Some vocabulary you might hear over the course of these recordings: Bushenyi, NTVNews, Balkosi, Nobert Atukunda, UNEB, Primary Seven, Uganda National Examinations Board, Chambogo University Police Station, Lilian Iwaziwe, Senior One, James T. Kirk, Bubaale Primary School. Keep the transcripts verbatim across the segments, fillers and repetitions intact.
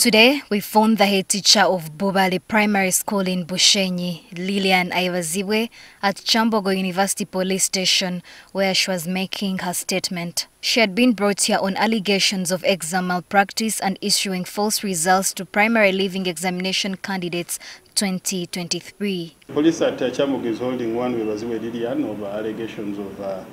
Today, we phoned the head teacher of Bubaale Primary School in Bushenyi, Lilian Iwaziwe, at Chambogo University Police Station, where she was making her statement. She had been brought here on allegations of exam malpractice and issuing false results to primary leaving examination candidates twenty twenty-three. Police at uh, Chambogo is holding one with Iwaziwe Lilian over allegations of uh,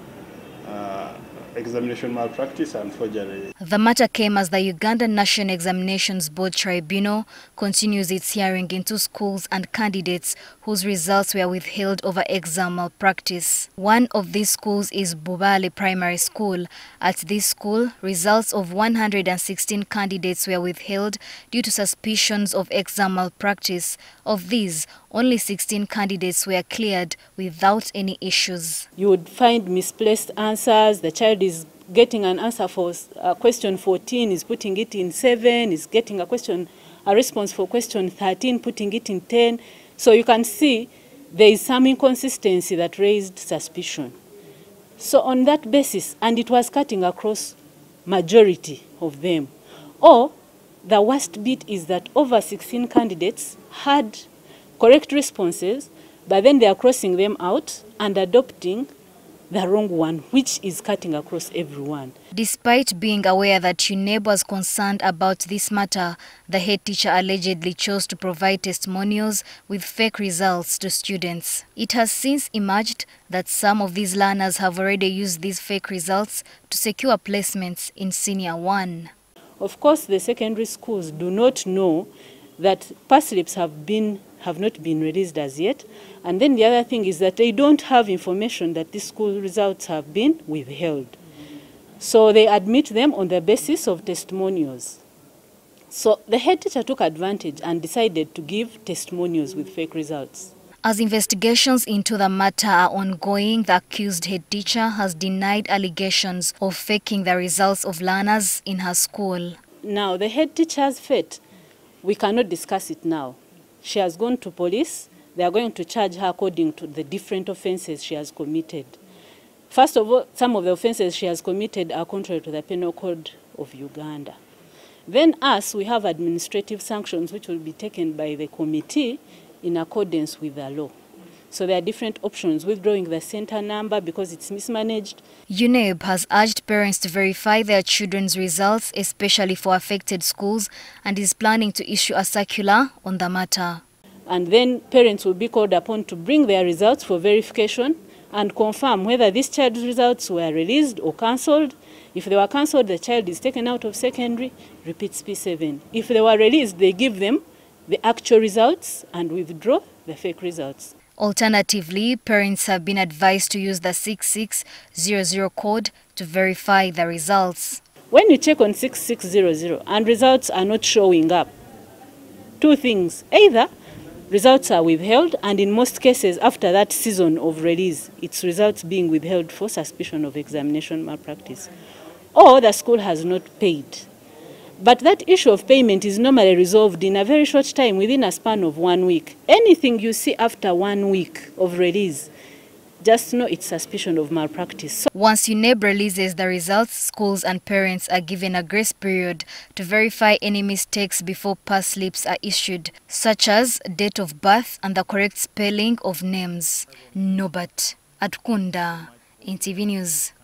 uh, examination malpractice and forgery. The matter came as the Uganda National Examinations Board Tribunal continues its hearing into schools and candidates whose results were withheld over exam malpractice. One of these schools is Bubaale Primary School. At this school, results of one hundred sixteen candidates were withheld due to suspicions of exam malpractice. Of these, only sixteen candidates were cleared without any issues. You would find misplaced answers. The child is getting an answer for uh, question fourteen, is putting it in seven, is getting a question, a response for question thirteen, putting it in ten. So you can see there is some inconsistency that raised suspicion. So on that basis, and it was cutting across majority of them. Or the worst bit is that over sixteen candidates had correct responses, but then they are crossing them out and adopting the wrong one, which is cutting across everyone. Despite being aware that she neighbors concerned about this matter, the head teacher allegedly chose to provide testimonials with fake results to students. It has since emerged that some of these learners have already used these fake results to secure placements in Senior One. Of course, the secondary schools do not know that pass slips have been have not been released as yet. And then the other thing is that they don't have information that these school results have been withheld. So they admit them on the basis of testimonials. So the head teacher took advantage and decided to give testimonials with fake results. As investigations into the matter are ongoing, the accused head teacher has denied allegations of faking the results of learners in her school. Now, the head teacher's fate, we cannot discuss it now. She has gone to police. They are going to charge her according to the different offenses she has committed. First of all, some of the offenses she has committed are contrary to the Penal Code of Uganda. Then us, we have administrative sanctions which will be taken by the committee in accordance with the law. So there are different options, withdrawing the center number because it's mismanaged. U N E B has urged parents to verify their children's results, especially for affected schools, and is planning to issue a circular on the matter. And then parents will be called upon to bring their results for verification and confirm whether this child's results were released or cancelled. If they were cancelled, the child is taken out of secondary, repeats P seven. If they were released, they give them the actual results and withdraw the fake results. Alternatively, parents have been advised to use the six six zero zero code to verify the results. When you check on six six zero zero and results are not showing up, two things. Either results are withheld, and in most cases after that season of release, it's results being withheld for suspicion of examination malpractice. Or the school has not paid. But that issue of payment is normally resolved in a very short time, within a span of one week. Anything you see after one week of release, just know it's suspicion of malpractice. So once U N E B releases the results, schools and parents are given a grace period to verify any mistakes before pass slips are issued, such as date of birth and the correct spelling of names. Nobert Atukunda, N T V News.